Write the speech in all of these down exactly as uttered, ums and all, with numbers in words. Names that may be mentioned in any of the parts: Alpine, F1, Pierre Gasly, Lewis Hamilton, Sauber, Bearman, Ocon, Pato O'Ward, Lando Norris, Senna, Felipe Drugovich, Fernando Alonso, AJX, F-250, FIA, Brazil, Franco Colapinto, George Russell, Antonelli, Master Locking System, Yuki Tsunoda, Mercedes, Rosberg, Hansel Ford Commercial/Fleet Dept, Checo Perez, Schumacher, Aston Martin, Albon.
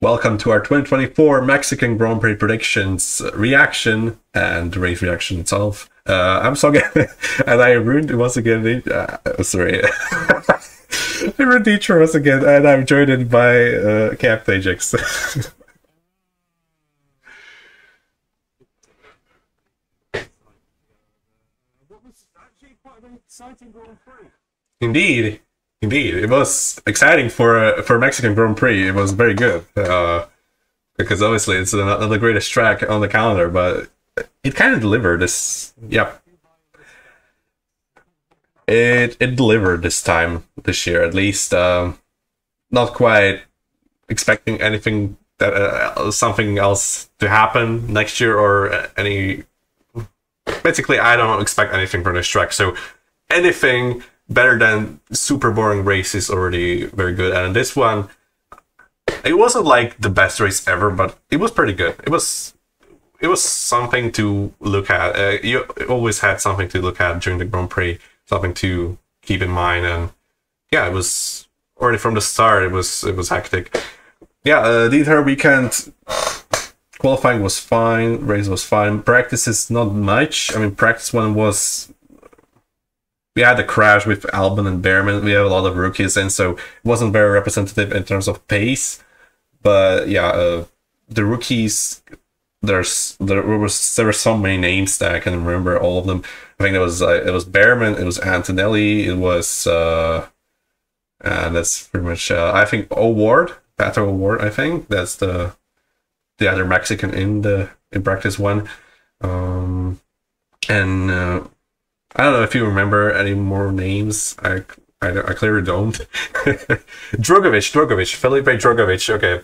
Welcome to our twenty twenty-four Mexican Grand Prix predictions reaction and race reaction itself. Uh, I'm so good, and I ruined it once again. The, uh, sorry, I ruined the intro once again, and I'm joined in by uh, Cap Ajax. What was actually quite an exciting Grand Prix. Indeed. Indeed, it was exciting for uh, for Mexican Grand Prix. It was very good uh, because obviously it's not the greatest track on the calendar, but it kind of delivered this. Yep, it it delivered this time this year at least. Um, not quite expecting anything that uh, something else to happen next year or any. Basically, I don't expect anything from this track. So anything better than super boring race is already very good, and this one, it wasn't like the best race ever, but it was pretty good. It was, it was something to look at. Uh, you always had something to look at during the Grand Prix, something to keep in mind, and yeah, it was already from the start. It was, it was hectic. Yeah, uh, the entire weekend qualifying was fine, race was fine. Practice is not much. I mean, practice one was. We had a crash with Albon and Bearman. We have a lot of rookies, and so it wasn't very representative in terms of pace. But yeah, uh, the rookies, there's there was there were so many names that I can remember all of them. I think it was uh, it was Bearman, it was Antonelli, it was uh, and that's pretty much. Uh, I think O'Ward, Pato O'Ward. I think that's the the other Mexican in the in practice one, um, and. Uh, I don't know if you remember any more names. I I, I clearly don't. Drugovich, Drugovich, Felipe Drugovich. Okay,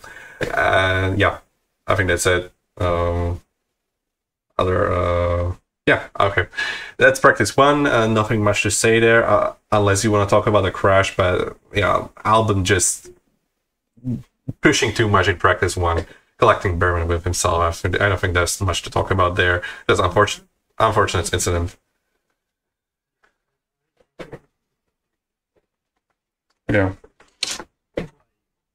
uh, yeah, I think that's it. Um, other, uh, yeah, okay, that's practice one. Uh, nothing much to say there, uh, unless you want to talk about the crash. But yeah, Albon just pushing too much in practice one, collecting Bearman with himself. I don't think there's much to talk about there. That's unfortunate, unfortunate incident. Yeah,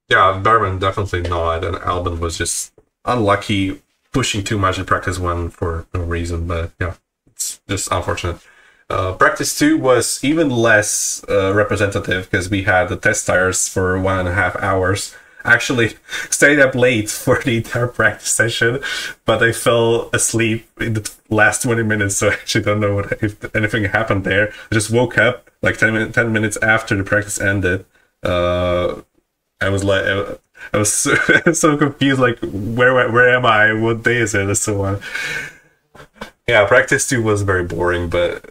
yeah, Bearman definitely not, and Albon was just unlucky, pushing too much in practice one for no reason. But yeah, it's just unfortunate. Uh, practice two was even less uh, representative because we had the test tires for one and a half hours. Actually, stayed up late for the entire practice session, but I fell asleep in the last twenty minutes, so I actually don't know what if anything happened there. I just woke up like ten, min ten minutes after the practice ended. Uh, I was like, I, I was so, so confused, like where where am I? What day is it? And so on. Yeah, practice two was very boring, but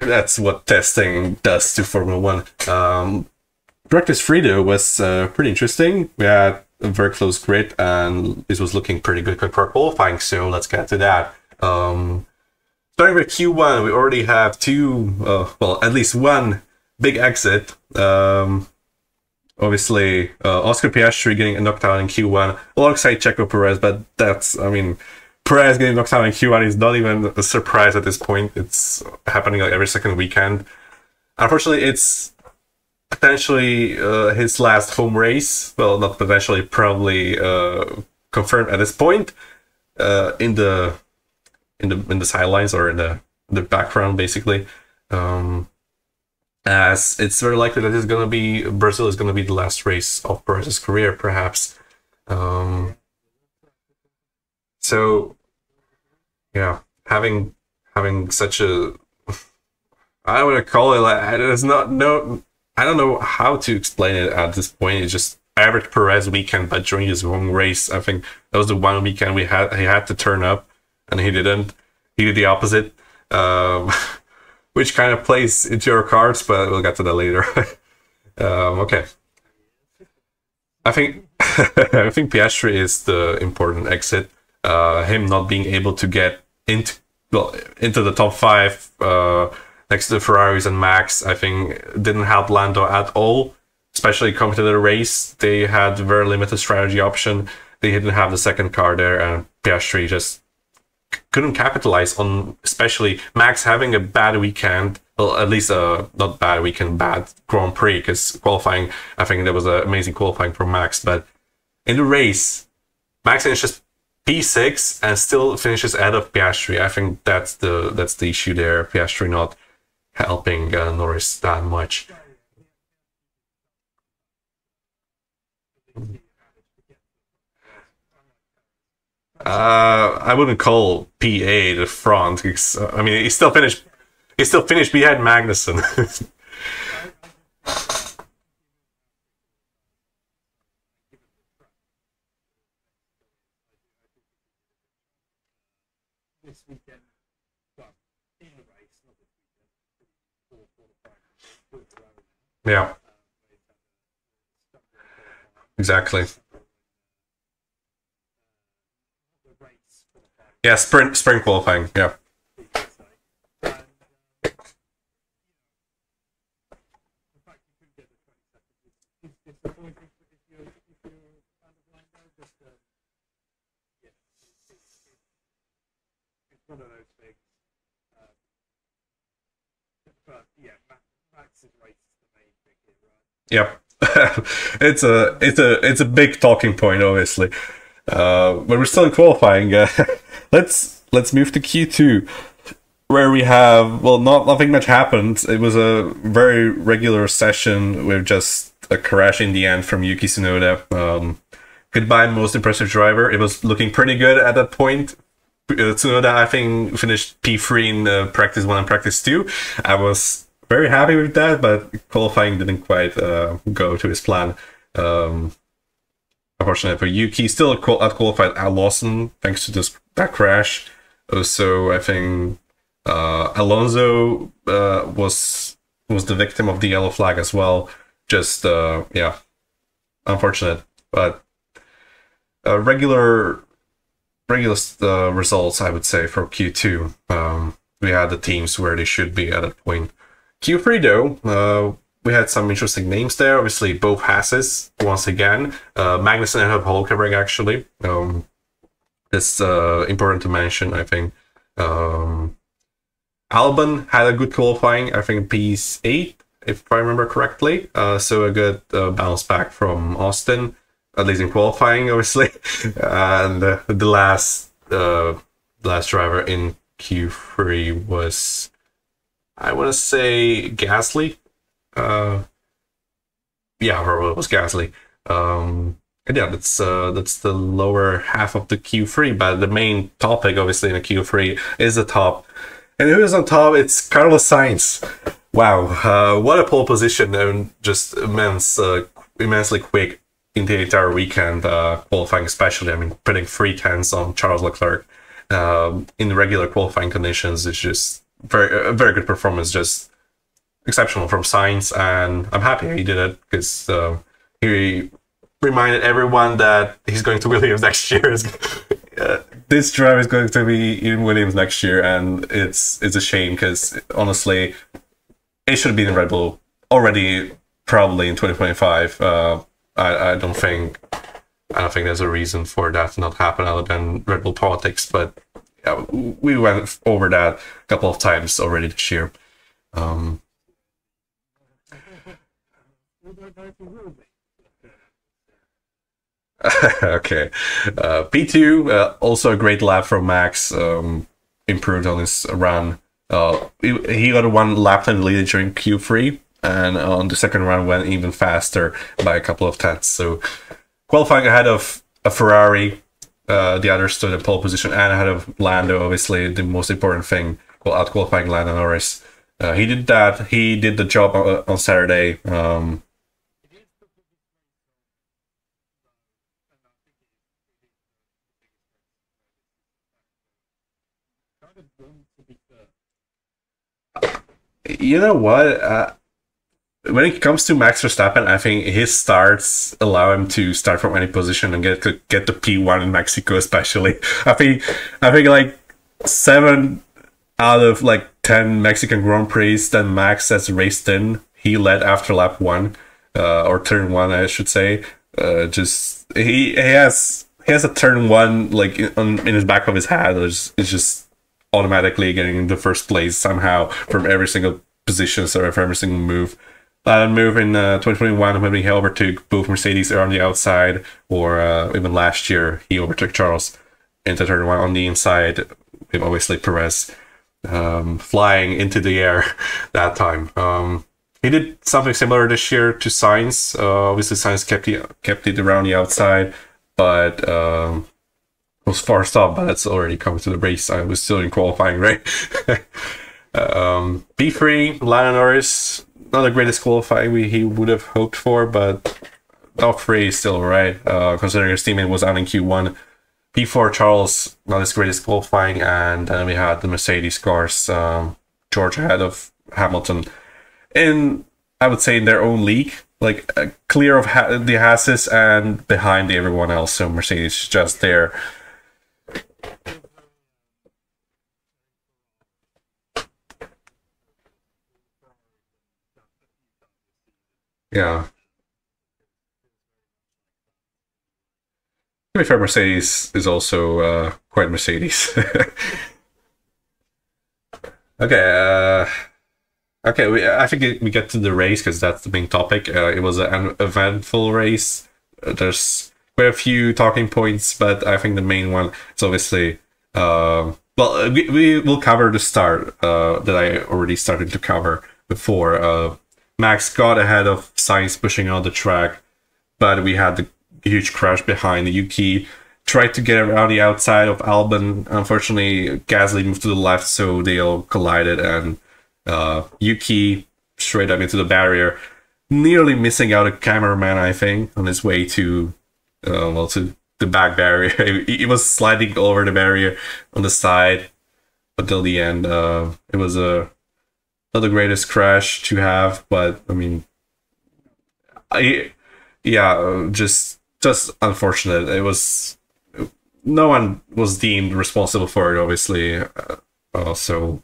that's what testing does to Formula One. Um, Practice three though was uh, pretty interesting. We had a very close grid, and this was looking pretty good for qualifying. So let's get to that. Um, starting with Q one, we already have two, uh, well, at least one big exit. Um, obviously, uh, Oscar Piastri getting knocked out in Q one alongside Checo Perez, but that's, I mean, Perez getting knocked out in Q one is not even a surprise at this point. It's happening like every second weekend. Unfortunately, it's potentially uh, his last home race. Well, not potentially, probably uh, confirmed at this point. Uh, in the in the in the sidelines or in the the background, basically, um, as it's very likely that it's gonna be Brazil is gonna be the last race of Perez's career, perhaps. Um, so, yeah, having having such a I would call it like there's not no. I don't know how to explain it at this point. It's just average Perez weekend, but during his home race, I think that was the one weekend we had he had to turn up, and he didn't. He did the opposite, um, which kind of plays into your cards, but we'll get to that later. um, okay, I think I think Piastri is the important exit. Uh, him not being able to get into well into the top five. Uh, Next to the Ferraris and Max, I think didn't help Lando at all, especially coming to the race. They had very limited strategy option. They didn't have the second car there, and Piastri just couldn't capitalize on, especially Max having a bad weekend. Well, at least a not bad weekend, bad Grand Prix, because qualifying, I think there was an amazing qualifying for Max. But in the race, Max finishes P six and still finishes ahead of Piastri. I think that's the that's the issue there. Piastri not helping uh, Norris that much. Uh, I wouldn't call P A the front. It's, I mean, he still finished. He still finished behind Magnussen. Yeah. Exactly. Yeah, sprint, sprint qualifying. Yeah. Yep. it's a it's a it's a big talking point, obviously. Uh, but we're still in qualifying. Uh, let's let's move to Q two, where we have well, not nothing much happened. It was a very regular session with just a crash in the end from Yuki Tsunoda. Um, goodbye, most impressive driver. It was looking pretty good at that point. Uh, Tsunoda, I think, finished P three in uh, practice one and practice two. I was very happy with that, but qualifying didn't quite uh, go to his plan. Um, unfortunately for Yuki, still outqualified Lawson thanks to this that crash. Also, I think uh, Alonso uh, was was the victim of the yellow flag as well. Just uh, yeah, unfortunate, but uh, regular regular uh, results, I would say, for Q two. Um, we had the teams where they should be at that point. Q three though, uh, we had some interesting names there. Obviously, both Haas's once again. Uh, Magnussen and Hulkenberg, actually. Um, it's uh, important to mention, I think. Um, Albon had a good qualifying, I think P eight, if I remember correctly. Uh, so a good uh, bounce back from Austin, at least in qualifying, obviously. And uh, the last uh, last driver in Q three was, I want to say, Gasly. Uh, yeah, probably it was Gasly. Um, and yeah, that's uh, that's the lower half of the Q three. But the main topic, obviously, in the Q three is the top. And who is on top? It's Carlos Sainz. Wow, uh, what a pole position! And just immense, uh, immensely quick in the entire weekend, uh, qualifying especially. I mean, putting three tenths on Charles Leclerc uh, in regular qualifying conditions is just very a very good performance, just exceptional from Sainz, and I'm happy he did it because uh, he reminded everyone that he's going to Williams next year. uh, this drive is going to be in Williams next year, and it's it's a shame because honestly, it should have been in Red Bull already, probably in twenty twenty-five. Uh, I I don't think I don't think there's a reason for that to not happen other than Red Bull politics, but. Yeah, we went over that a couple of times already this year. Um, okay, uh, P two uh, also a great lap from Max. Um, improved on his run. Uh, he, he got one lap in the lead during Q three, and on the second run went even faster by a couple of tenths. So qualifying ahead of a Ferrari. Uh, the other stood in pole position and ahead of Lando, obviously, the most important thing, well, outqualifying Lando Norris. Uh, he did that. He did the job on, on Saturday. Um, you know what? Uh, when it comes to Max Verstappen, I think his starts allow him to start from any position and get to get the P one in Mexico, especially. I think I think like seven out of like ten Mexican Grand Prix that Max has raced in, he led after lap one, uh, or turn one, I should say. Uh, just he, he has he has a turn one like in, on, in his back of his head. It's, it's just automatically getting in the first place somehow from every single position, so from every single move. That move in uh, twenty twenty-one when he overtook both Mercedes on the outside, or uh, even last year he overtook Charles into turn one on the inside with obviously Perez um, flying into the air that time. Um, he did something similar this year to Sainz. Uh, obviously Sainz kept it, kept it around the outside, but um, was far stop, but that's already coming to the race. I was still in qualifying, right? um, P three, Lando Norris. Not the greatest qualifying we, he would have hoped for, but top three is still right, uh, considering his teammate was out in Q one. P four, Charles, not his greatest qualifying, and then we had the Mercedes cars, um, George ahead of Hamilton. In, I would say, in their own league, like uh, clear of ha the Haas's and behind everyone else, so Mercedes just there. Yeah. To be fair, Mercedes is also uh, quite Mercedes. Okay, uh, okay. We, I think we get to the race because that's the main topic. Uh, it was an eventful race. There's quite a few talking points, but I think the main one is obviously. Uh, well, we we will cover the start uh, that I already started to cover before. Uh, Max got ahead of Sainz pushing on the track, but we had the huge crash behind. Yuki tried to get around the outside of Albon. Unfortunately, Gasly moved to the left, so they all collided, and uh, Yuki straight up into the barrier, nearly missing out a cameraman, I think, on his way to, uh, well, to the back barrier. He was sliding over the barrier on the side until the end. Uh, it was a... Not the greatest crash to have, but I mean, I yeah, just just unfortunate. It was no one was deemed responsible for it, obviously. Uh, uh, so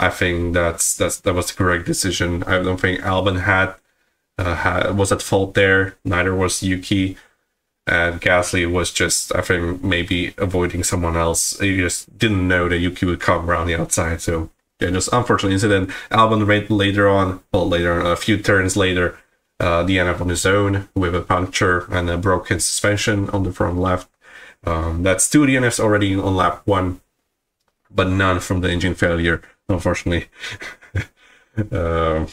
I think that's that's that was the correct decision. I don't think Albon had, uh, had was at fault there. Neither was Yuki, and Gasly was just I think maybe avoiding someone else. He just didn't know that Yuki would come around the outside, so. Yeah, just unfortunate incident. Albon right later on, well, later on, a few turns later, uh, the end up on his own with a puncture and a broken suspension on the front left. Um, that's two D N Fs already on lap one, but none from the engine failure, unfortunately. um,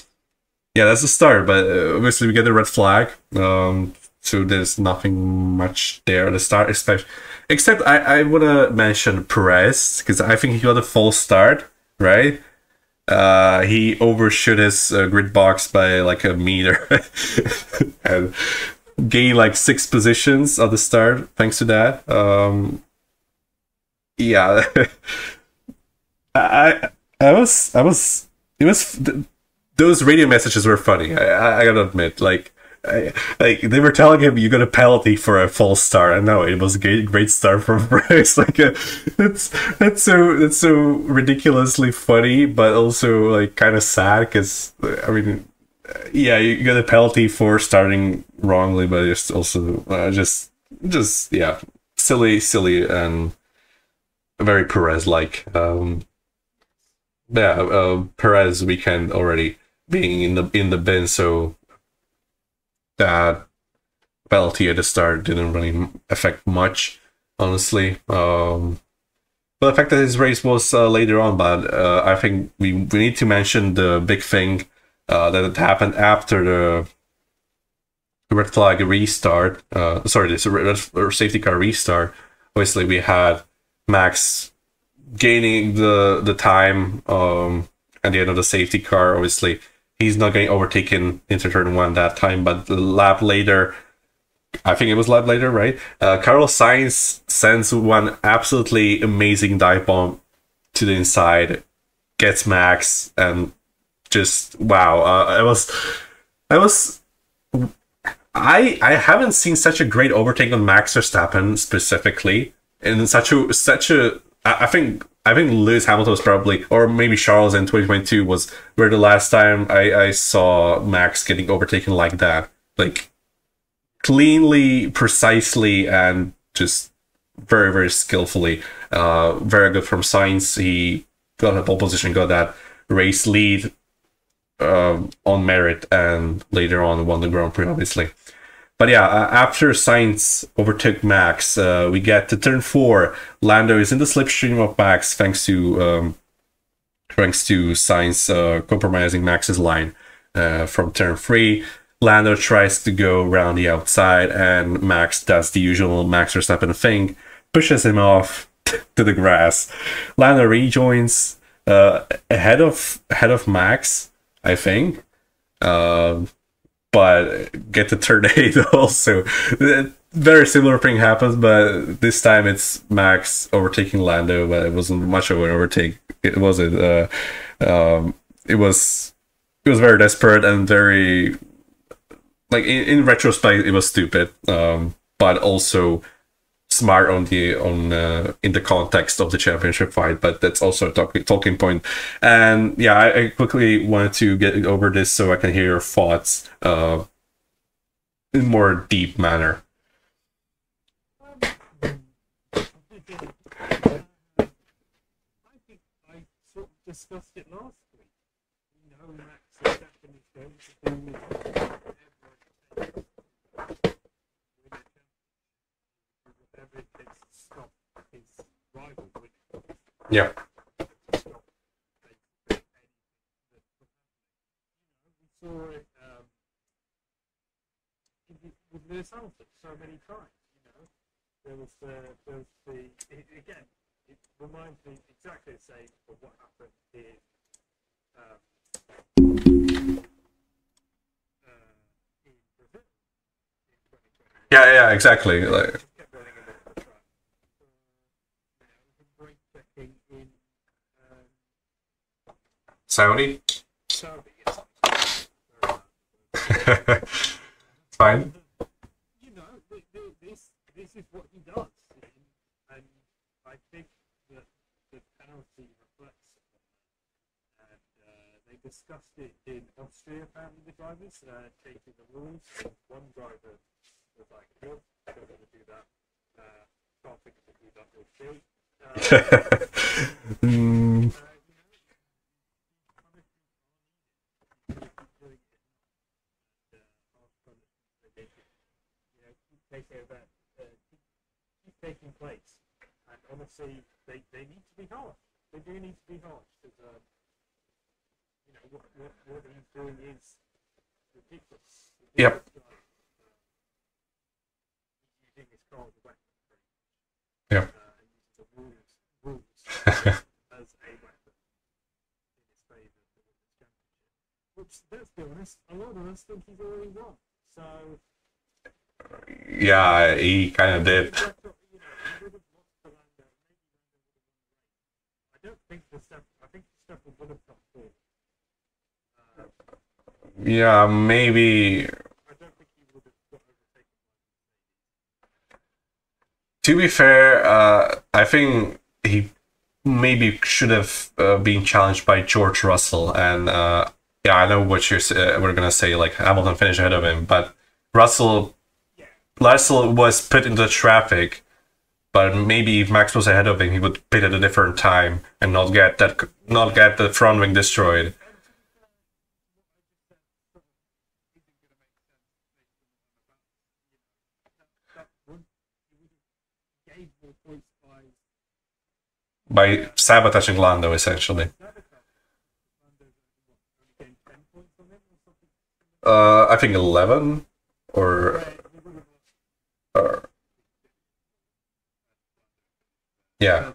yeah, that's the start, but obviously we get the red flag, um, so there's nothing much there at the start, especially, except I, I want to mention Perez, because I think he got a false start. Right, uh, he overshot his uh, grid box by like a meter and gained like six positions at the start thanks to that. Um, yeah, I, I was, I was, it was. Th those radio messages were funny. I, I, I gotta admit, like, I, like they were telling him you got a penalty for a false start. I know it was a great, great start from Bryce. Like a, that's that's so that's so ridiculously funny, but also like kind of sad because I mean, yeah, you got a penalty for starting wrongly, but it's also uh, just just yeah, silly, silly, and very Perez-like. Um, yeah, uh, Perez weekend already being in the in the bin, so. That penalty at the start didn't really affect much, honestly. Um, but the fact that his race was uh, later on, but uh, I think we, we need to mention the big thing uh, that happened after the red flag restart. Uh, sorry, this red safety car restart. Obviously, we had Max gaining the the time um, at the end of the safety car. Obviously. He's not getting overtaken into turn one that time, but the lap later, I think it was lap later, right? Uh, Carlos Sainz sends one absolutely amazing dive bomb to the inside, gets Max, and just wow! Uh, I was, I was, I I haven't seen such a great overtake on Max Verstappen specifically, and such a such a I, I think. I think Lewis Hamilton was probably, or maybe Charles in twenty twenty-two was where the last time I, I saw Max getting overtaken like that. Like, cleanly, precisely, and just very, very skillfully. Uh, very good from Sainz. He got a pole position, got that race lead. uh, on merit and later on won the Grand Prix, obviously. But yeah, uh, after Sainz overtook Max, uh, we get to turn four. Lando is in the slipstream of Max thanks to um, thanks to Sainz uh, compromising Max's line uh, from turn three. Lando tries to go around the outside, and Max does the usual Max Verstappen thing, pushes him off to the grass. Lando rejoins uh, ahead of ahead of Max, I think. Uh, but get to turn eight also. Very similar thing happens, but this time it's Max overtaking Lando, but it wasn't much of an overtake. It wasn't. Uh, um, it was. It was very desperate and very, like, in, in retrospect, it was stupid, um, but also smart on the on uh, in the context of the championship fight. But that's also a talking talking point. And yeah, I, I quickly wanted to get over this so I can hear your thoughts uh, in a more deep manner. I think I sort of discussed it last week. You know, Max Verstappen is going to do whatever it takes. Yeah. We saw it with Lewis Hamilton so many times. You know, there was the, there was the it, again. It reminds me exactly the same of what happened in um, uh, in Brazil. Yeah, yeah, exactly. Like. Saudi? Saudi, yes. Fine. You know, this, this is what he does. And I think that the penalty reflects it. And uh, they discussed it in Austria, apparently, the drivers, uh, changing the rules. One driver was like, no, I don't want to do that. Uh, can't think of do that with me. Uh, mm. uh, About uh, keep taking place, and honestly, they, they need to be harsh. They do need to be harsh because um, you know what, what, what he's doing is ridiculous. He's yep. Using uh, his car as a weapon. Yeah. Uh, and using the rules, rules as a weapon in his favour for the championship. Which, let's be honest, a lot of us think he's already won. So. Yeah, he kind of did. I don't think the stuff. I think the stuff would have come through. Yeah, maybe. I don't think he would have got overtaken. To be fair, uh, I think he maybe should have uh, been challenged by George Russell. And uh, yeah, I know what you're uh, we're gonna say. Like Hamilton finished ahead of him, but Russell. Russell was put into traffic, but maybe if Max was ahead of him, he would pit at a different time and not get that, not get the front wing destroyed. By sabotaging Lando, essentially. Uh, I think eleven or. Or, yeah.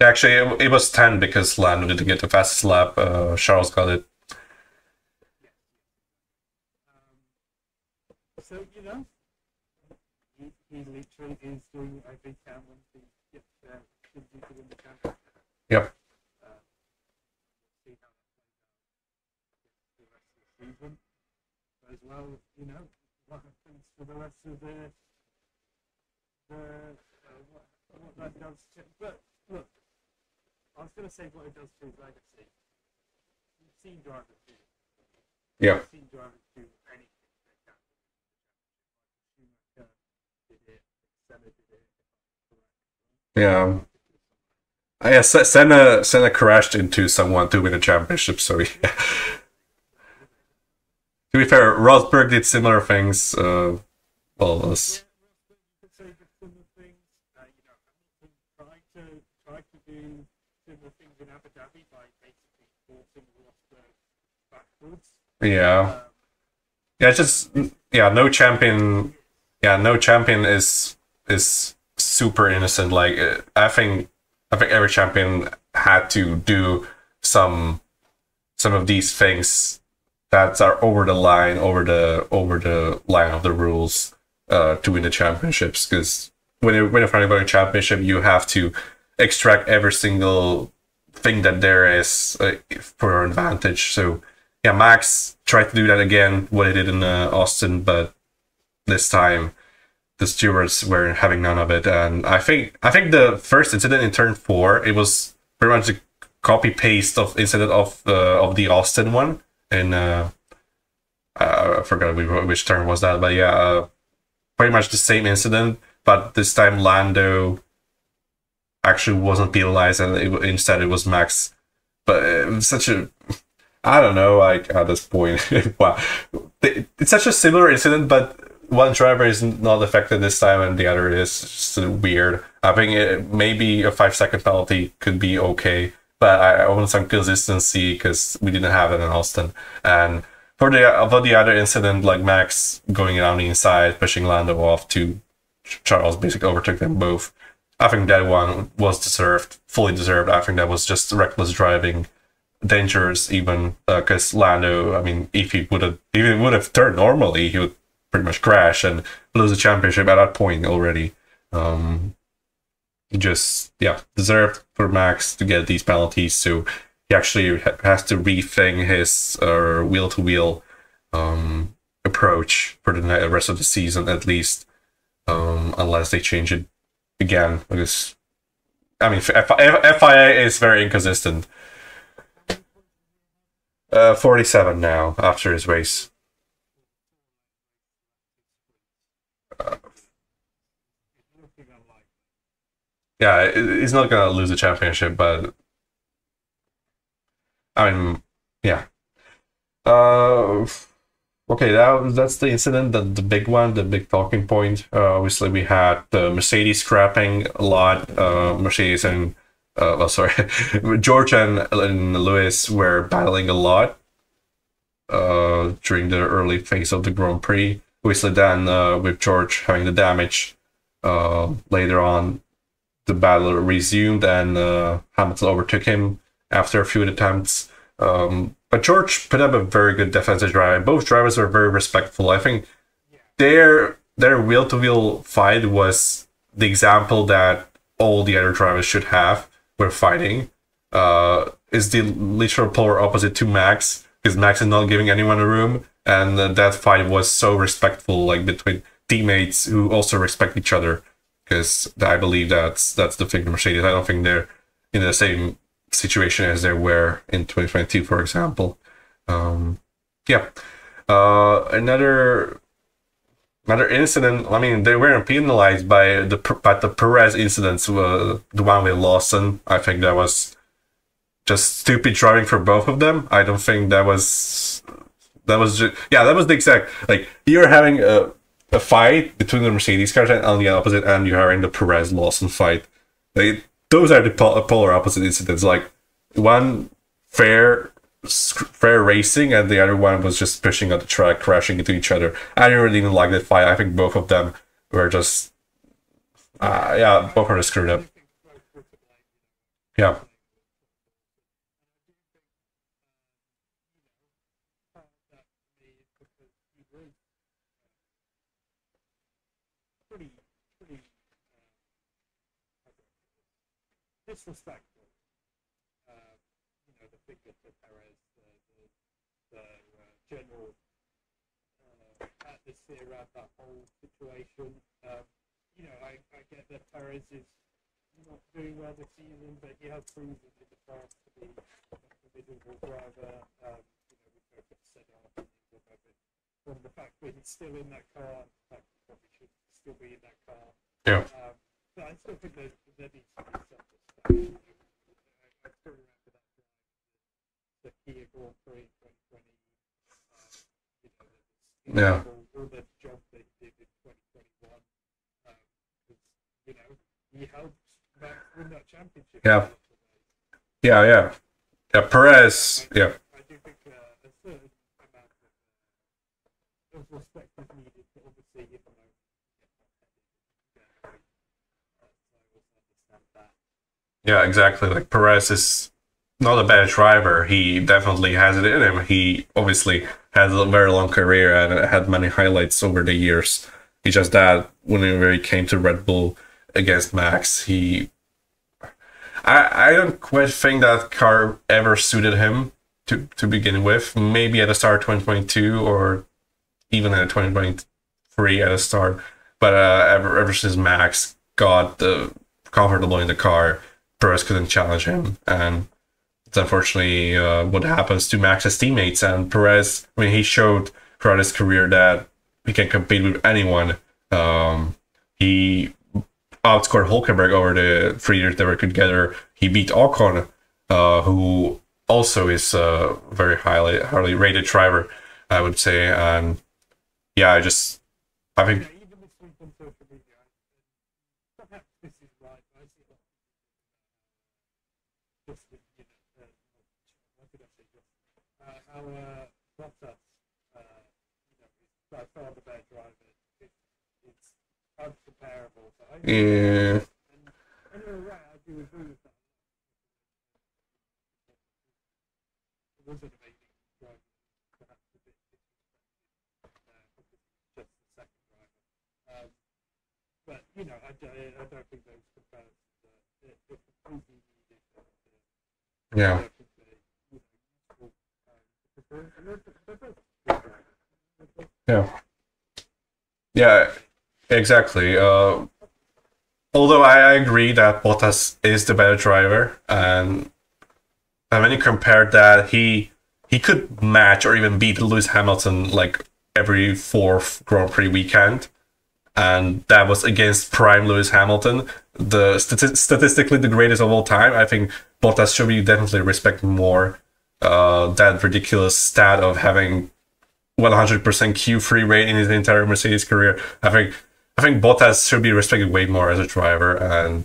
Actually, it, it was ten because Lando didn't get the fastest lap. Uh, Charles got it. Um, so, you know, he, he literally is doing every time when he gets there to win the championship. Yep. As well, you know, what happens for the rest of the, the uh, what, what that does to, but look, I was going to say what it does to his legacy. You've seen drivers do it. Yeah. You've seen drivers do anything they can. Schumacher did it, Senna did it. Yeah. Yeah, Senna Senna crashed into someone to win the championship. So yeah. To be fair, Rosberg did similar things. Uh, well, was. Yeah, yeah, it's just yeah, no champion, yeah, no champion is is super innocent. Like I think, I think every champion had to do some some of these things that are over the line, over the over the line of the rules uh, to win the championships. Because when you when you're fighting about a championship, you have to extract every single thing that there is uh, for your advantage. So. Yeah, Max tried to do that again, what he did in uh, Austin, but this time the stewards were having none of it. And I think I think the first incident in turn four, it was pretty much a copy paste of incident of uh, of the Austin one. And uh, I forgot which turn was that, but yeah, uh, pretty much the same incident, but this time Lando actually wasn't penalized, and it, instead it was Max. But it was such a I don't know, like, at this point, wow. It's such a similar incident, but one driver is not affected this time and the other is just weird. I think it, maybe a five-second penalty could be okay, but I, I want some consistency because we didn't have it in Austin. And for the, for the other incident, like Max going around the inside, pushing Lando off to Charles, basically overtook them both. I think that one was deserved, fully deserved. I think that was just reckless driving. Dangerous even, because uh, Lando, I mean, if he would have even would have turned normally, he would pretty much crash and lose the championship at that point already. Um, just yeah, deserved for Max to get these penalties, so he actually ha has to rethink his uh, wheel to wheel um, approach for the rest of the season at least, um, unless they change it again. Because I mean, F I A is very inconsistent. Uh, forty-seven now after his race. Uh, yeah, he's not gonna lose the championship, but I mean, yeah. Uh, okay, that that's the incident, the the big one, the big talking point. Uh, obviously, we had the Mercedes scrapping a lot. Uh, Mercedes and. Uh, well, sorry, George and, and Lewis were battling a lot uh, during the early phase of the Grand Prix. Obviously, then uh, with George having the damage uh, later on, the battle resumed and uh, Hamilton overtook him after a few attempts. Um, but George put up a very good defensive drive. Both drivers were very respectful. I think their their wheel-to-wheel fight was the example that all the other drivers should have. We're fighting uh, is the literal polar opposite to Max, because Max is not giving anyone a room, and uh, that fight was so respectful, like between teammates who also respect each other, because I believe that's that's the thing with Mercedes. I don't think they're in the same situation as they were in twenty twenty-two, for example. Um, yeah, uh, another another incident. I mean, they weren't penalized by the by the Perez incidents. Uh, the one with Lawson, I think that was just stupid driving for both of them. I don't think that was that was just, yeah, that was the exact, like, you're having a a fight between the Mercedes cars, and on the opposite end you're having the Perez Lawson fight. Like, those are the pol polar opposite incidents. Like, one fair. fair racing, and the other one was just pushing on the track, crashing into each other. I didn't really even like that fight. I think both of them were just uh, yeah, both of them screwed up. Yeah. General uh, atmosphere around that whole situation. Um, you know, I, I get that Perez is not doing well this season, but he has proven in the past to be a formidable driver. Um, you know, we've both been set up from the fact that he's still in that car, in fact, he probably should still be in that car. Yeah. Um, but I still think there needs to be some respect. Grand Prix in twenty twenty. Um, you know, yeah. All that job that he did in twenty twenty-one. Um, you know, he helped Max win that championship. Yeah. Yeah, yeah. Yeah, Perez. I, yeah. I do think uh, a certain amount of, of respect is needed to obviously, you know, yeah, exactly. Like Perez is not a bad driver. He definitely has it in him. He obviously has a very long career and had many highlights over the years. It's just that when he came to Red Bull against Max, he I I don't quite think that car ever suited him to to begin with. Maybe at the start of twenty twenty-two or even at twenty twenty-three at the start. But uh, ever ever since Max got uh, comfortable in the car, Perez couldn't challenge him, and it's unfortunately uh, what happens to Max's teammates. And Perez, I mean, he showed throughout his career that he can compete with anyone. Um, he outscored Hulkenberg over the three years they were together. He beat Ocon, uh, who also is a very highly highly rated driver, I would say. And yeah, I just I think. Uh, Bottas, uh, you know, is by far the better driver. It, it's uncomparable. So I yeah. And, and you're right, I do agree with that. It was an amazing driver, perhaps a bit different, uh, just the second driver. Um, but, you know, I, I, I don't think those comparisons are uh, completely needed. Uh, yeah. Uh, Yeah, yeah, exactly. Uh, although I agree that Bottas is the better driver, and, and when you compare that, he he could match or even beat Lewis Hamilton like every fourth Grand Prix weekend, and that was against prime Lewis Hamilton, the stati statistically the greatest of all time. I think Bottas should be definitely respected more. Uh, that ridiculous stat of having one hundred percent Q three rate in his entire Mercedes career. I think I think Bottas should be respected way more as a driver, and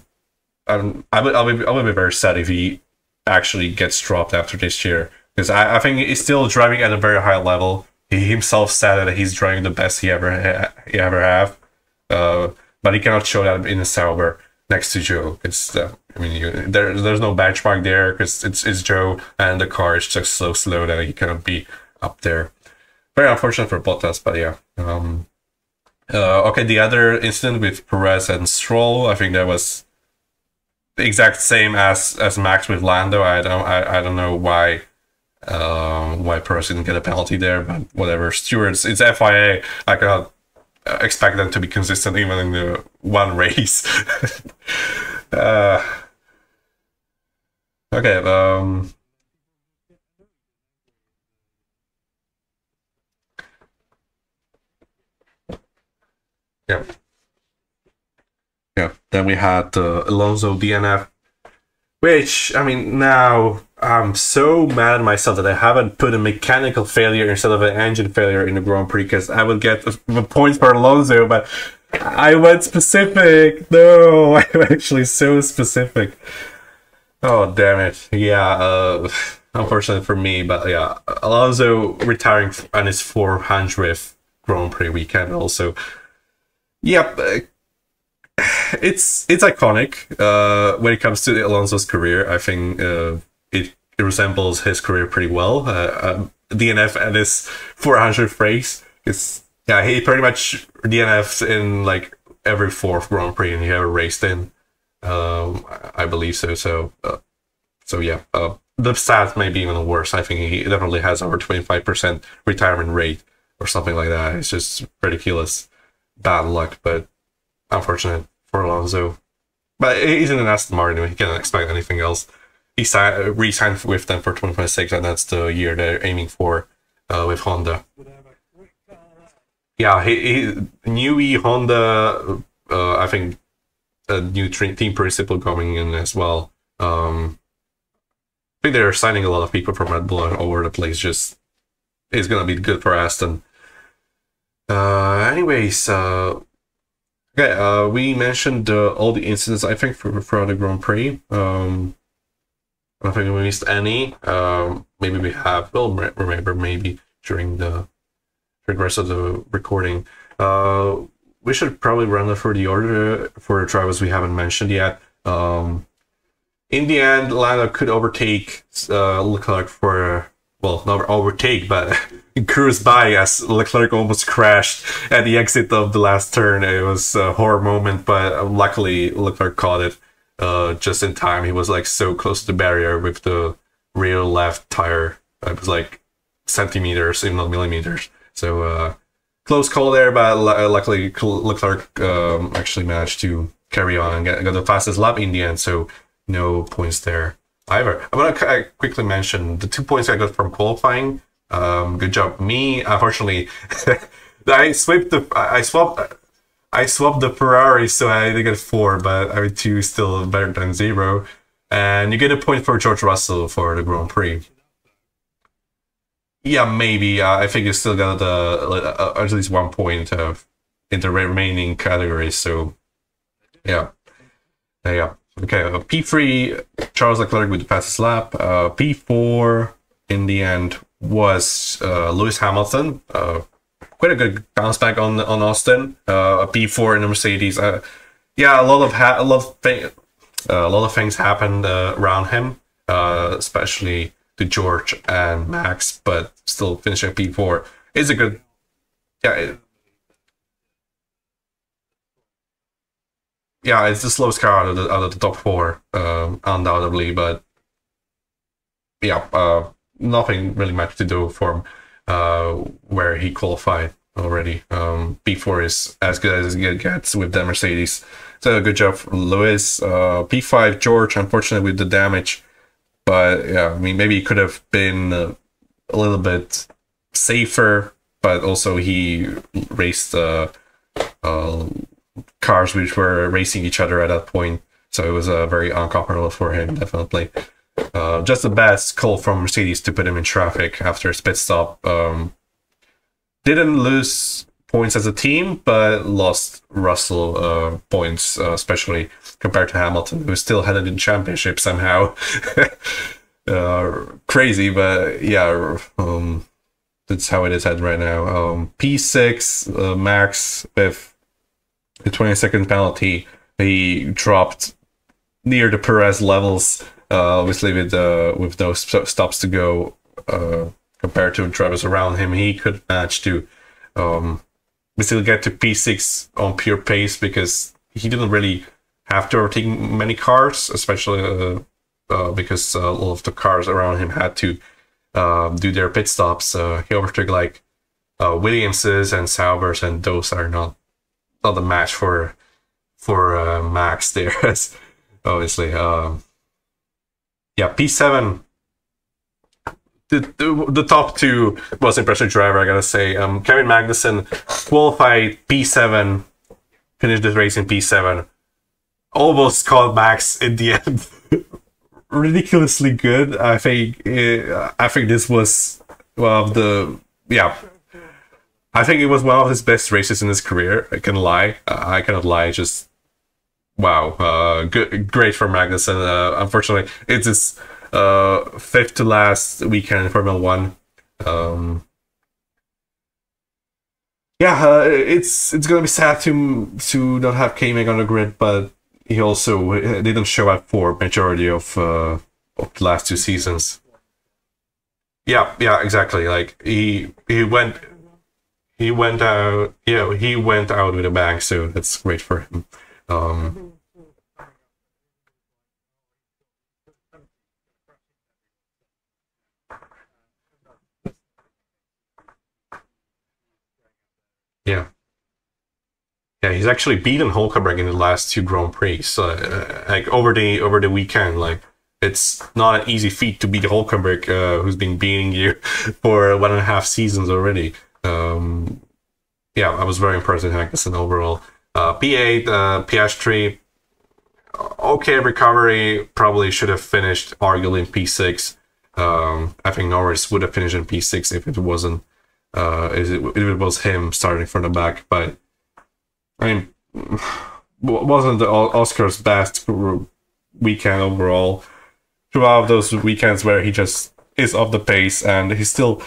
um, I would I would I would be very sad if he actually gets dropped after this year, because I I think he's still driving at a very high level. He himself said that he's driving the best he ever ha he ever have, uh, but he cannot show that in the Sauber next to Joe. It's uh, I mean, you, there, there's no benchmark there, because it's, it's Joe, and the car is just so slow that he cannot be up there. Very unfortunate for Bottas, but yeah. Um, uh, okay, the other incident with Perez and Stroll, I think that was the exact same as as Max with Lando. I don't, I, I don't know why, um, why Perez didn't get a penalty there, but whatever. Stewards, it's F I A. I cannot expect them to be consistent even in the one race. uh, Okay, um... Yeah. Yeah, then we had uh, Alonso D N F, which, I mean, now I'm so mad at myself that I haven't put a mechanical failure instead of an engine failure in the Grand Prix, because I would get points for Alonso, but I went specific! No, I'm actually so specific. Oh, damn it. Yeah, uh, unfortunately for me, but yeah, Alonso retiring on his four hundredth Grand Prix weekend also. Yep, it's it's iconic uh, when it comes to Alonso's career. I think uh, it, it resembles his career pretty well. Uh, um, D N F at his four hundredth race. It's, yeah, he pretty much D N Fs in like every fourth Grand Prix and he ever raced in. Um, I believe so. So, uh, so yeah, uh, the stats may be even worse. I think he definitely has over twenty-five percent retirement rate or something like that. It's just ridiculous, bad luck, but unfortunate for Alonso. But he's in an Aston Martin. He can't expect anything else. He signed, re-signed with them for twenty twenty-six, and that's the year they're aiming for uh, with Honda. Yeah, he, he new E Honda. Uh, I think. A new team principal coming in as well. Um, think they're signing a lot of people from Red Bull over the place. Just it's gonna be good for Aston. Uh, anyways, uh, okay, uh, we mentioned uh, all the incidents, I think, for, for the Grand Prix. Um, I don't think we missed any. Um, maybe we have. We'll remember maybe during the, during the rest of the recording. Uh, we should probably run through the order for the drivers we haven't mentioned yet. Um, in the end, Lando could overtake uh, Leclerc for, well, not overtake, but cruise by as Leclerc almost crashed at the exit of the last turn. It was a horror moment, but luckily Leclerc caught it. Uh, just in time. He was like so close to the barrier with the rear left tire. It was like centimeters, if not millimeters. So uh, close call there, but luckily Leclerc um, actually managed to carry on and get, got the fastest lap in the end. So no points there either. I'm gonna quickly mention the two points I got from qualifying. Um, good job, me. Unfortunately, I swapped the I swapped. I swapped the Ferrari, so I did get four, but I mean, two is still better than zero. And you get a point for George Russell for the Grand Prix. Yeah, maybe. Uh, I think you still got uh, at least one point uh, in the remaining categories, so yeah. Uh, yeah. Okay, uh, P three, Charles Leclerc with the fastest lap. Uh, P four, in the end, was uh, Lewis Hamilton. Uh, Quite a good bounce back on on Austin. Uh, a P four in the Mercedes. Uh, yeah, a lot of ha a lot of thing, uh, a lot of things happened uh, around him, uh, especially to George and Max. But still finishing P four is a good. Yeah, it, yeah, it's the slowest car out of the, out of the top four, um, undoubtedly. But yeah, uh, nothing really much to do for him. Uh, where he qualified already. Um, P four is as good as it gets with the Mercedes. So good job from Lewis. Uh, P five, George, unfortunately with the damage. But yeah, I mean, maybe he could have been uh, a little bit safer, but also he raced uh, uh, cars which were racing each other at that point. So it was uh, very uncomfortable for him, definitely. Uh, just the best call from Mercedes to put him in traffic after his pit stop. Um, didn't lose points as a team, but lost Russell uh, points, uh, especially compared to Hamilton, who still had it in championship somehow. uh, crazy, but yeah, um, that's how it is at right now. Um, P six, uh, Max with the twenty-second penalty. He dropped near the Perez levels. Uh, obviously, with uh, with no st stops to go uh, compared to drivers around him, he could manage to um, still get to P six on pure pace because he didn't really have to overtake many cars, especially uh, uh, because uh, all of the cars around him had to uh, do their pit stops. Uh, he overtook like uh, Williamses and Saubers, and those are not not the match for for uh, Max there, obviously. Um, Yeah, P seven, the, the, the top two was impressive driver, I gotta say. Um, Kevin Magnussen qualified P seven, finished the race in P seven, almost caught Max in the end. Ridiculously good. I think it, I think this was one of the, yeah, I think it was one of his best races in his career. I can lie, I cannot lie, just... Wow, uh, good, great for Magnussen. Uh, unfortunately, it's his uh, fifth to last weekend in Formula One. Um, yeah, uh, it's it's gonna be sad to to not have K-Mag on the grid, but he also didn't show up for majority of uh, of the last two seasons. Yeah, yeah, exactly. Like he he went he went out. Yeah, he went out with a bang. So that's great for him. Um, yeah, yeah, he's actually beaten Hulkenberg in the last two Grand Prix. So, uh, like over the over the weekend, like it's not an easy feat to beat Hulkenberg, uh, who's been beating you for one and a half seasons already. Um, yeah, I was very impressed with Magnussen overall. Uh, P eight, uh, Piastri, okay recovery, probably should have finished arguably in P six. Um, I think Norris would have finished in P six if it wasn't uh, if it, if it was him starting from the back. But I mean, wasn't the Oscar's best weekend overall. Throughout those weekends where he just is off the pace, and he still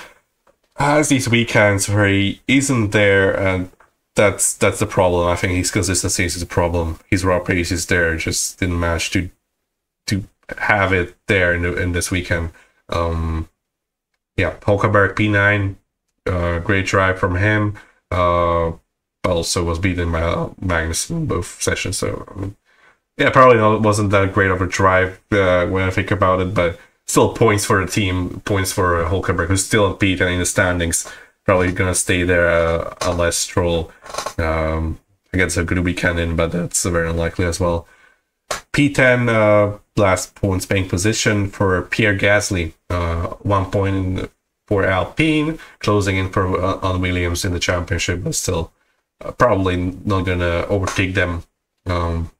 has these weekends where he isn't there, and that's that's the problem. I think his consistency is the problem. His raw pace is there, just didn't manage to to have it there in the, in this weekend. Um, yeah, Hulkenberg P nine, uh, great drive from him. Uh, but also was beaten by Magnussen in both sessions. So I mean, yeah, probably not, wasn't that great of a drive uh, when I think about it, but still points for the team, points for uh, Hulkenberg, who's still beat and in the standings. Probably gonna stay there uh, unless Stroll um, gets a good weekend in, but that's very unlikely as well. P ten, uh, last points paying position for Pierre Gasly, uh, one point in for Alpine, closing in for uh, on Williams in the championship, but still uh, probably not gonna overtake them. Um,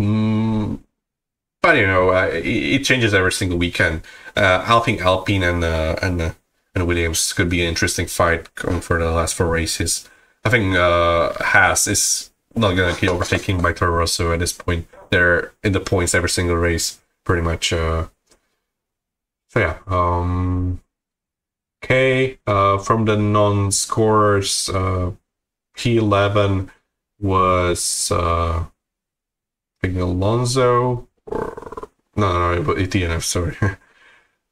mm, but you know, uh, it, it changes every single weekend. Uh, Alpine, Alpine, and uh, and. Uh, And Williams could be an interesting fight going for the last four races. I think uh, Haas is not going to be overtaken by Toro Rosso at this point. They're in the points every single race, pretty much. Uh, so yeah. Um, okay, uh, from the non-scorers, uh, P eleven was uh, I think Alonso, or no, no, no, it D N F. Sorry.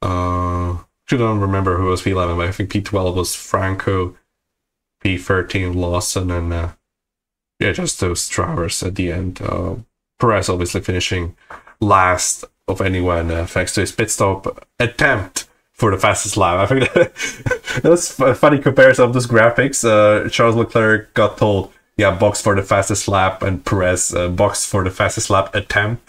uh, I don't remember who was P eleven, but I think P twelve was Franco, P thirteen Lawson, and uh, yeah, just those drivers at the end. Uh, Perez obviously finishing last of anyone uh, thanks to his pit stop attempt for the fastest lap. I think that, that's a funny comparison of those graphics. Uh, Charles Leclerc got told, yeah, box for the fastest lap, and Perez uh, box for the fastest lap attempt.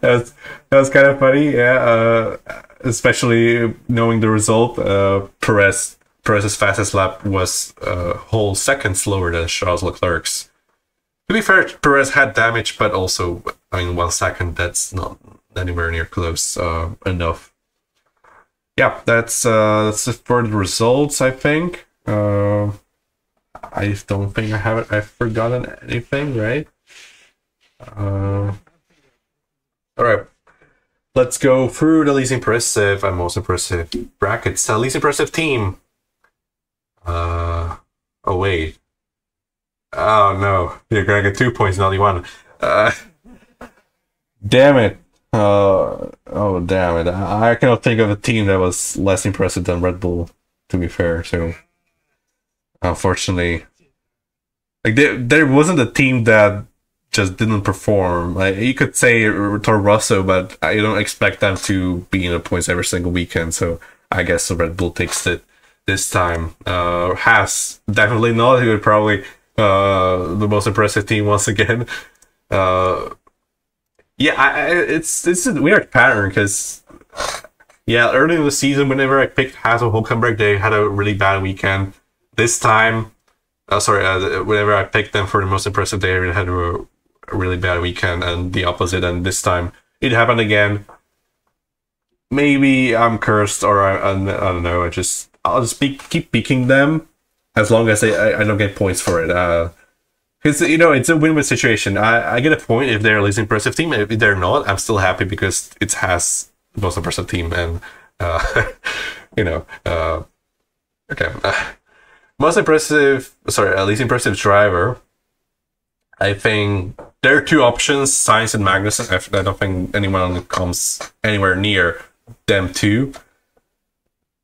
that was that was kind of funny, yeah. Uh, especially knowing the result, uh, Perez Perez's fastest lap was a whole second slower than Charles Leclerc's. To be fair, Perez had damage, but also, I mean, one second, that's not anywhere near close uh, enough. Yeah, that's uh, that's it for the results, I think. Uh, I don't think I haven't I've forgotten anything, right? Uh, all right. Let's go through the least impressive and most impressive brackets. The least impressive team. Uh, oh, wait. Oh, no. You're going to get two points, not one. Uh, damn it. Uh, oh, damn it. I cannot think of a team that was less impressive than Red Bull, to be fair. So, unfortunately, like there, there wasn't a team that just didn't perform. Like you could say Toro Rosso, but I don't expect them to be in the points every single weekend. So I guess the Red Bull takes it this time. Uh, Haas definitely not. He would probably uh, the most impressive team once again. Uh, yeah, I, it's it's a weird pattern because yeah, early in the season, whenever I picked Haas or Hulkenberg, they had a really bad weekend. This time, uh, sorry, uh, whenever I picked them for the most impressive, they really had a really bad weekend, and the opposite, and this time it happened again. Maybe I'm cursed, or I, I, I don't know. I just I'll just be, keep picking them as long as they, I I don't get points for it. Uh, because you know it's a win-win situation. I I get a point if they're least impressive team. If they're not, I'm still happy because it has the most impressive team, and uh, you know, uh, okay. Most impressive, sorry, at least impressive driver. I think there are two options, Sainz and Magnussen. I don't think anyone comes anywhere near them two.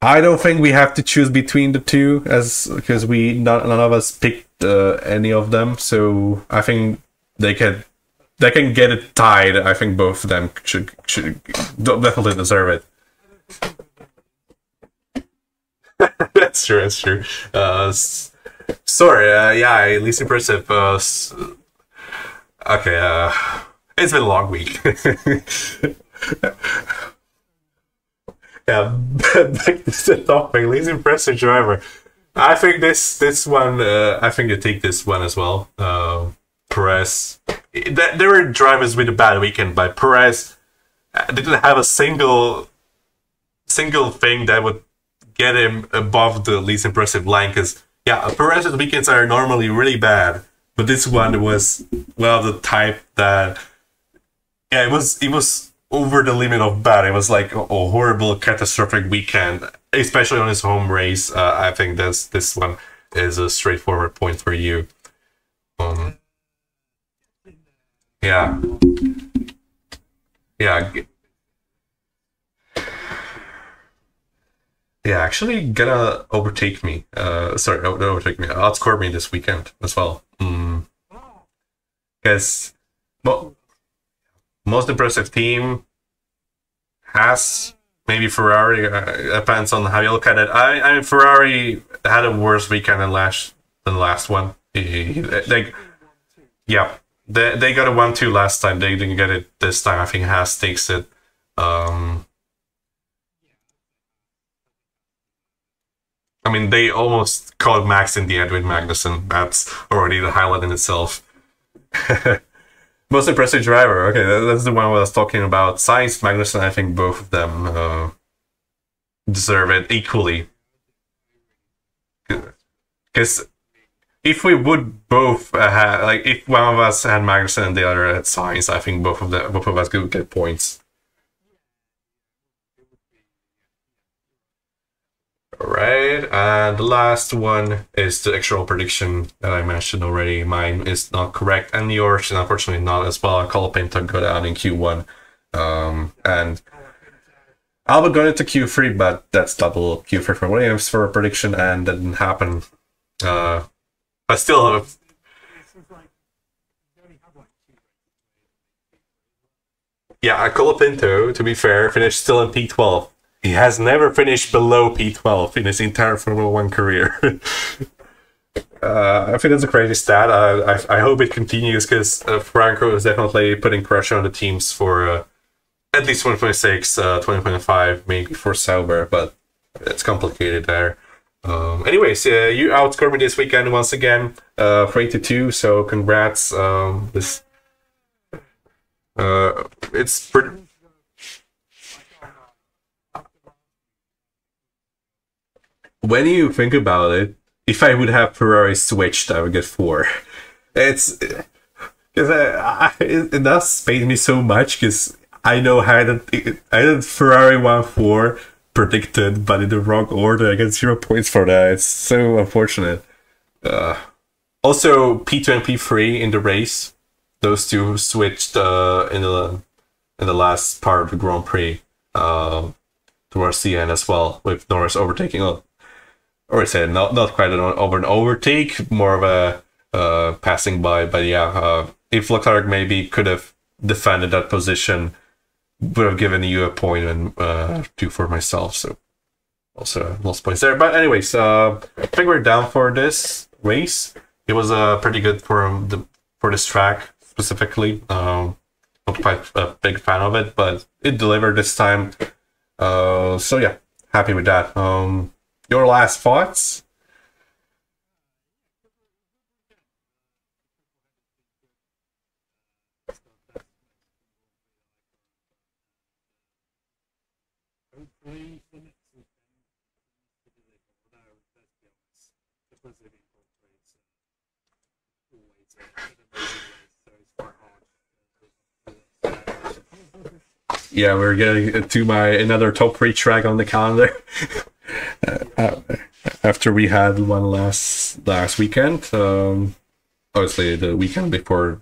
I don't think we have to choose between the two, as because we not, none of us picked uh, any of them. So I think they can they can get it tied. I think both of them should should definitely deserve it. That's true. That's true. Uh, sorry. Uh, yeah, least impressive. Uh, Okay, uh, it's been a long week. Yeah, back to the topic, least impressive driver. I think this this one, uh, I think you take this one as well. Uh, Perez, That there were drivers with a bad weekend, but Perez didn't have a single single thing that would get him above the least impressive line. Because yeah, Perez's weekends are normally really bad, but this one was well the type that yeah it was it was over the limit of bad. It was like a, a horrible, catastrophic weekend, especially on his home race. Uh, I think that's this one is a straightforward point for you. Um, Yeah. Yeah. Yeah, actually gonna overtake me. Uh, sorry, no, don't overtake me. Outscore me this weekend as well. Mm. Guess mo most impressive team, Haas, maybe Ferrari. Uh, depends on how you look at it. I, I mean, Ferrari had a worse weekend than last than the last one. Like, yeah. They they got a one two last time. They didn't get it this time. I think Haas takes it. Um, I mean, they almost caught Max in the end with Magnussen. That's already the highlight in itself. Most impressive driver. Okay, that's the one I was talking about. Sainz, Magnussen, I think both of them uh, deserve it equally. Because if we would both uh, have, like, if one of us had Magnussen and the other had Sainz, I think both of the both of us could get points. All right, and the last one is the actual prediction that I mentioned already. Mine is not correct, and yours, and unfortunately, not as well. Colapinto got out in Q one, um, and Albon got into Q three, but that's double Q three for Williams for a prediction, and that didn't happen. Uh, I still have. Yeah, Colapinto, to be fair, finished still in P twelve. He has never finished below P twelve in his entire Formula One career. uh, I think that's a crazy stat. Uh, I I hope it continues, because uh, Franco is definitely putting pressure on the teams for uh, at least twenty twenty-six, uh, twenty twenty-five, maybe for Sauber, but it's complicated there. Um, anyways, uh, you outscored me this weekend once again, uh, for eighty-two. So congrats. Um, this uh, it's pretty. When you think about it, if I would have Ferrari switched, I would get four. It's because I, I it, it does pain me so much, because I know I did I did Ferrari one four. Predicted, but in the wrong order. I get zero points for that. It's so unfortunate. Uh, also, P two and P three in the race. Those two switched uh, in the in the last part of the Grand Prix uh, towards the end as well, with Norris overtaking. Or I said not not quite an over an overtake, more of a uh, passing by. But yeah, uh, if Leclerc maybe could have defended that position, would have given you a point and uh, two for myself, so also lost points there. But anyways, uh, I think we're down for this race. It was uh, pretty good for um, the for this track specifically. Um, not quite a big fan of it, but it delivered this time. Uh, so yeah, happy with that. Um, your last thoughts? Yeah, we're getting to my another top three track on the calendar. uh, after we had one last last weekend, um, obviously the weekend before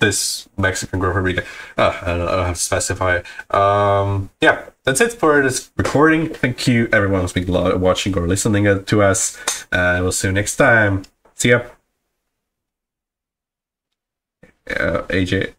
this Mexican Grand Prix weekend. Uh, I don't know, I don't have to specify. Um, yeah, that's it for this recording. Thank you, everyone who's been watching or listening to us. Uh, we'll see you next time. See ya. Uh, A J.